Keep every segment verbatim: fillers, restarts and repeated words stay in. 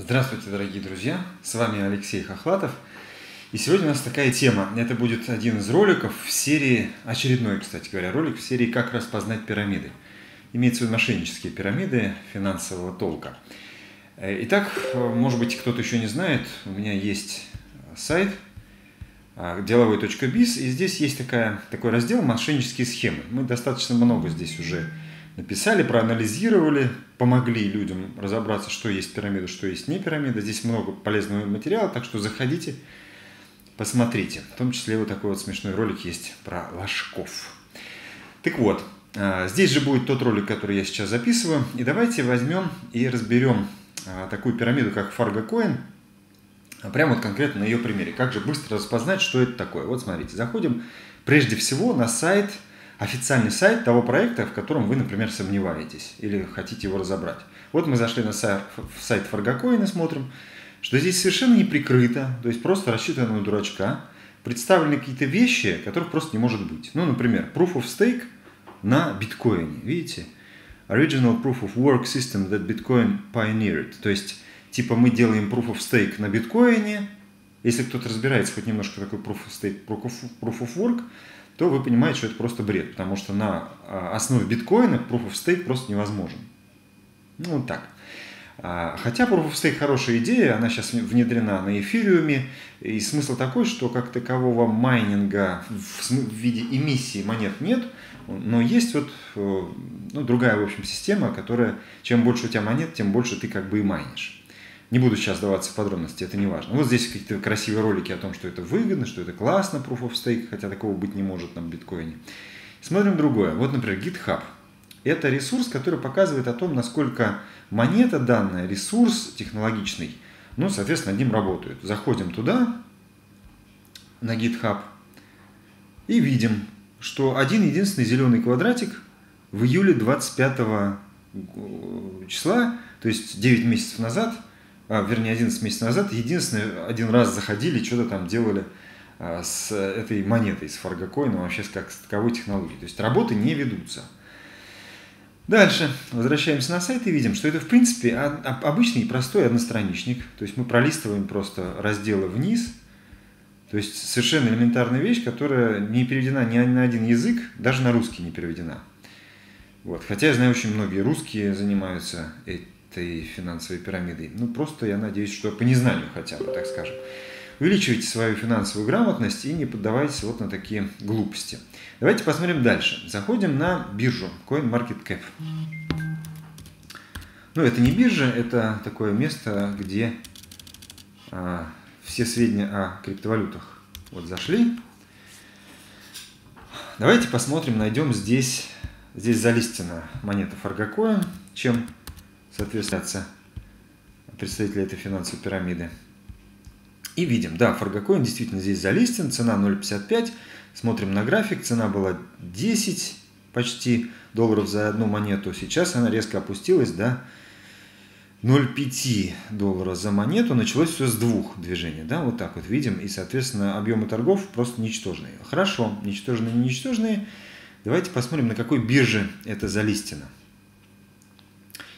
Здравствуйте, дорогие друзья! С вами Алексей Хохлатов. И сегодня у нас такая тема. Это будет один из роликов в серии, очередной, кстати говоря, ролик в серии «Как распознать пирамиды». Имеется в виду мошеннические пирамиды финансового толка. Итак, может быть, кто-то еще не знает, у меня есть сайт деловой точка бис, и здесь есть такая, такой раздел «Мошеннические схемы». Мы достаточно много здесь уже написали, проанализировали, помогли людям разобраться, что есть пирамида, что есть не пирамида. Здесь много полезного материала, так что заходите, посмотрите. В том числе вот такой вот смешной ролик есть про ложков. Так вот, здесь же будет тот ролик, который я сейчас записываю. И давайте возьмем и разберем такую пирамиду, как FargoCoin, прямо вот конкретно на ее примере. Как же быстро распознать, что это такое? Вот смотрите, заходим прежде всего на сайт, официальный сайт того проекта, в котором вы, например, сомневаетесь или хотите его разобрать. Вот мы зашли на сайт, сайт FargoCoin и смотрим, что здесь совершенно не прикрыто, то есть просто рассчитано на дурачка, представлены какие-то вещи, которых просто не может быть. Ну, например, Proof-of-Stake на биткоине, видите? Original Proof-of-Work System that Bitcoin pioneered. То есть, типа мы делаем Proof-of-Stake на биткоине, если кто-то разбирается хоть немножко, такой Proof-of-Stake, Proof-of-Work, то вы понимаете, что это просто бред, потому что на основе биткоина Proof-of-Stake просто невозможен. Ну, вот так. Хотя Proof-of-Stake хорошая идея, она сейчас внедрена на эфириуме, и смысл такой, что как такового майнинга в виде эмиссии монет нет, но есть вот ну, другая, в общем, система, которая, чем больше у тебя монет, тем больше ты как бы и майнишь. Не буду сейчас даваться в подробности, это не важно. Вот здесь какие-то красивые ролики о том, что это выгодно, что это классно, Proof-of-Stake, хотя такого быть не может на биткоине. Смотрим другое. Вот, например, GitHub. Это ресурс, который показывает о том, насколько монета данная, ресурс технологичный, ну, соответственно, над ним работают. Заходим туда, на GitHub, и видим, что один единственный зеленый квадратик в июле двадцать пятого числа, то есть девять месяцев назад, А, вернее, одиннадцать месяцев назад, единственное, один раз заходили, что-то там делали а, с этой монетой, с FargoCoin, вообще как с таковой технологией. То есть работы не ведутся. Дальше возвращаемся на сайт и видим, что это, в принципе, обычный простой одностраничник. То есть мы пролистываем просто разделы вниз. То есть совершенно элементарная вещь, которая не переведена ни на один язык, даже на русский не переведена. Вот. Хотя я знаю, очень многие русские занимаются этим, этой финансовой пирамидой. Ну, просто я надеюсь, что по незнанию хотя бы, так скажем. Увеличивайте свою финансовую грамотность и не поддавайтесь вот на такие глупости. Давайте посмотрим дальше. Заходим на биржу CoinMarketCap. Ну, это не биржа, это такое место, где а, все сведения о криптовалютах. Вот зашли. Давайте посмотрим, найдем здесь, здесь залистена монета FargoCoin, чем соответственно, представители этой финансовой пирамиды. И видим, да, FargoCoin действительно здесь залистен, цена ноль пятьдесят пять, смотрим на график, цена была десять почти долларов за одну монету, сейчас она резко опустилась до ноль пять доллара за монету, началось все с двух движений, да, вот так вот видим, и, соответственно, объемы торгов просто ничтожные. Хорошо, ничтожные, не ничтожные, давайте посмотрим, на какой бирже это залистено.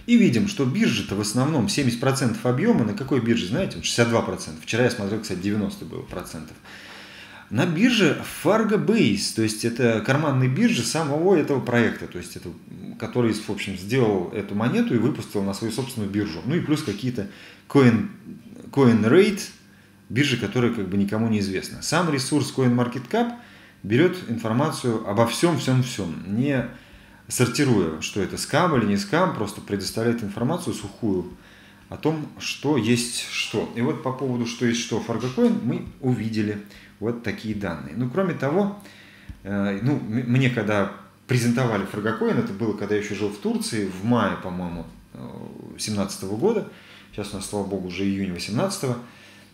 И видим, что биржа-то в основном семьдесят процентов объема, на какой бирже, знаете, шестьдесят два процента. Вчера я смотрел, кстати, девяносто было процентов. На бирже Fargo Base, то есть это карманная биржа самого этого проекта, то есть это, который, в общем, сделал эту монету и выпустил на свою собственную биржу. Ну и плюс какие-то coin, CoinRate, биржи, которые как бы никому не известны. Сам ресурс CoinMarketCap берет информацию обо всем, всем, всем, не сортируя, что это скам или не скам, просто предоставляет информацию сухую о том, что есть что. И вот по поводу, что есть что, FargoCoin, мы увидели вот такие данные. Ну, кроме того, ну, мне когда презентовали FargoCoin, это было, когда я еще жил в Турции, в мае, по-моему, семнадцатого года, сейчас у нас, слава богу, уже июнь восемнадцатого,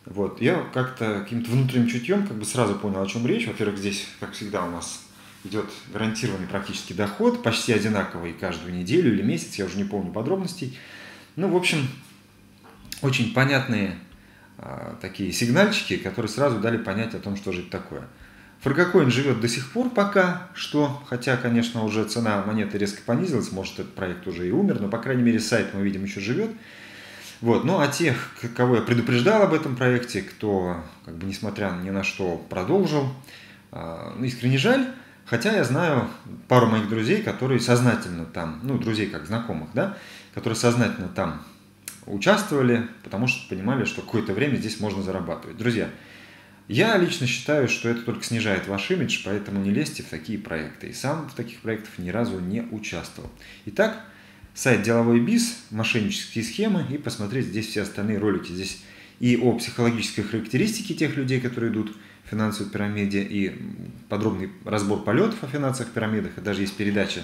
вот, я как-то каким-то внутренним чутьем как бы сразу понял, о чем речь. Во-первых, здесь, как всегда, у нас идет гарантированный практически доход, почти одинаковый каждую неделю или месяц, я уже не помню подробностей. Ну, в общем, очень понятные а, такие сигнальчики, которые сразу дали понять о том, что же это такое. FargoCoin живет до сих пор пока что, хотя, конечно, уже цена монеты резко понизилась, может, этот проект уже и умер, но, по крайней мере, сайт, мы видим, еще живет. Вот. Ну а тех, кого я предупреждал об этом проекте, кто, как бы, несмотря ни на что, продолжил, ну, искренне жаль. Хотя я знаю пару моих друзей, которые сознательно там, ну, друзей как знакомых, да, которые сознательно там участвовали, потому что понимали, что какое-то время здесь можно зарабатывать. Друзья, я лично считаю, что это только снижает ваш имидж, поэтому не лезьте в такие проекты. И сам в таких проектах ни разу не участвовал. Итак, сайт деловой точка бис, мошеннические схемы, и посмотреть здесь все остальные ролики. Здесь и о психологической характеристике тех людей, которые идут в финансовой пирамиде, и подробный разбор полетов о финансовых пирамидах, и даже есть передача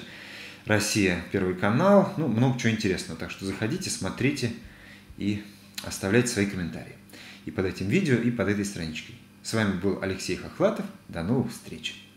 «Россия», Первый канал, ну, много чего интересного. Так что заходите, смотрите и оставляйте свои комментарии и под этим видео, и под этой страничкой. С вами был Алексей Хохлатов. До новых встреч!